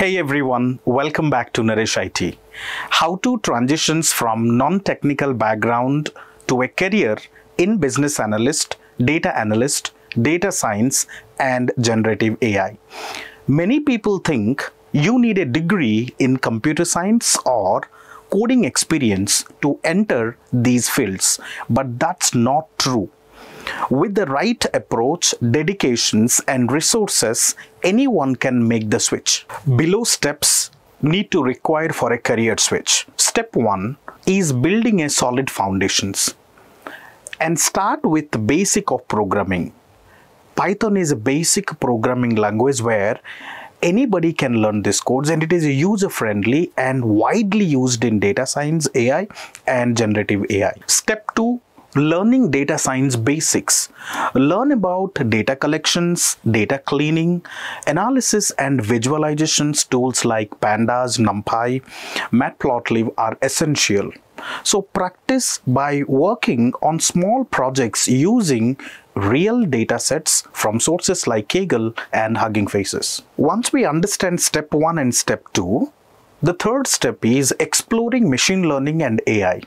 Hey everyone, welcome back to Naresh IT. How to transitions from non-technical background to a career in business analyst, data science and generative AI. Many people think you need a degree in computer science or coding experience to enter these fields, but that's not true. With the right approach, dedications and resources, anyone can make the switch. Below steps need to require for a career switch. Step 1 is building a solid foundations. And start with the basic of programming. Python is a basic programming language where anybody can learn this codes, and it is user-friendly and widely used in data science, AI and generative AI. Step 2. Learning data science basics. Learn about data collections, data cleaning, analysis and visualizations. Tools like Pandas, NumPy, Matplotlib are essential. So practice by working on small projects using real data sets from sources like Kaggle and Hugging Faces. Once we understand step 1 and step 2, the third step is exploring machine learning and AI.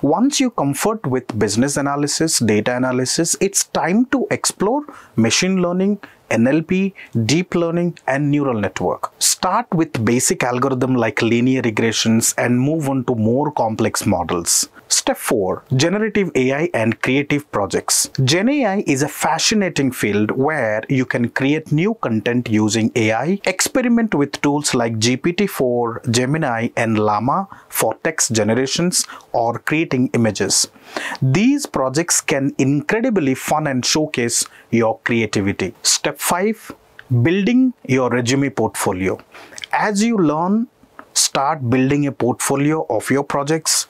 Once you comfort with business analysis, data analysis, it's time to explore machine learning, NLP, deep learning and neural network. Start with basic algorithm like linear regressions and move on to more complex models. Step 4. Generative AI and creative projects. Gen AI is a fascinating field where you can create new content using AI, experiment with tools like GPT-4, Gemini and LLaMA for text generations or creating images. These projects can be incredibly fun and showcase your creativity. Step 5. Building your resume portfolio. As you learn, start building a portfolio of your projects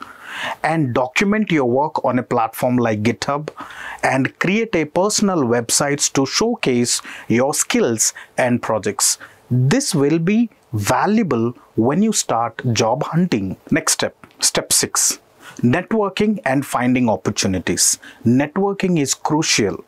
and document your work on a platform like GitHub and create a personal website to showcase your skills and projects. This will be valuable when you start job hunting. Next step, step 6. Networking and finding opportunities. Networking is crucial.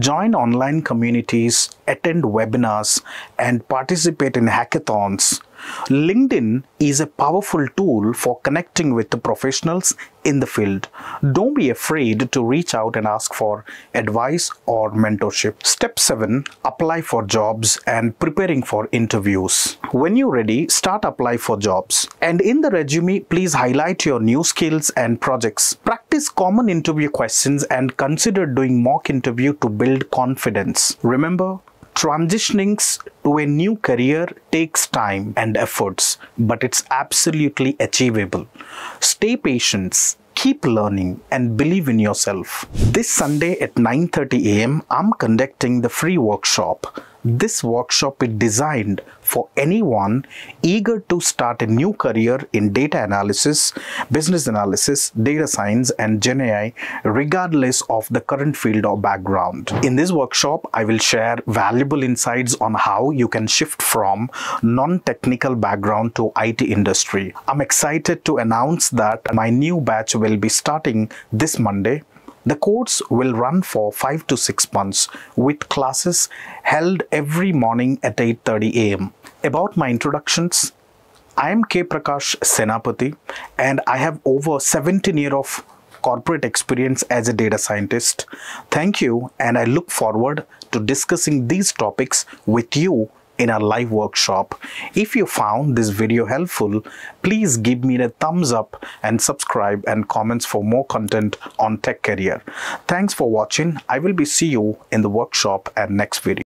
Join online communities, attend webinars, and participate in hackathons. LinkedIn is a powerful tool for connecting with the professionals in the field. Don't be afraid to reach out and ask for advice or mentorship. Step 7. Apply for jobs and preparing for interviews. When you're ready, start applying for jobs. And in the resume, please highlight your new skills and projects. Practice common interview questions and consider doing mock interview to build confidence. Remember, transitioning to a new career takes time and efforts, but it's absolutely achievable. Stay patient, keep learning and believe in yourself. This Sunday at 9:30 a.m. I'm conducting the free workshop. This workshop is designed for anyone eager to start a new career in data analysis, business analysis, data science and Gen AI, regardless of the current field or background. In this workshop, I will share valuable insights on how you can shift from non-technical background to IT industry. I'm excited to announce that my new batch will be starting this Monday. The course will run for 5 to 6 months with classes held every morning at 8:30 a.m. About my introductions, I am K. Prakash Senapati and I have over 17 years of corporate experience as a data scientist. Thank you and I look forward to discussing these topics with you in a live workshop. If you found this video helpful, please give me a thumbs up and subscribe and comments for more content on tech career. Thanks for watching. I will see you in the workshop and next video.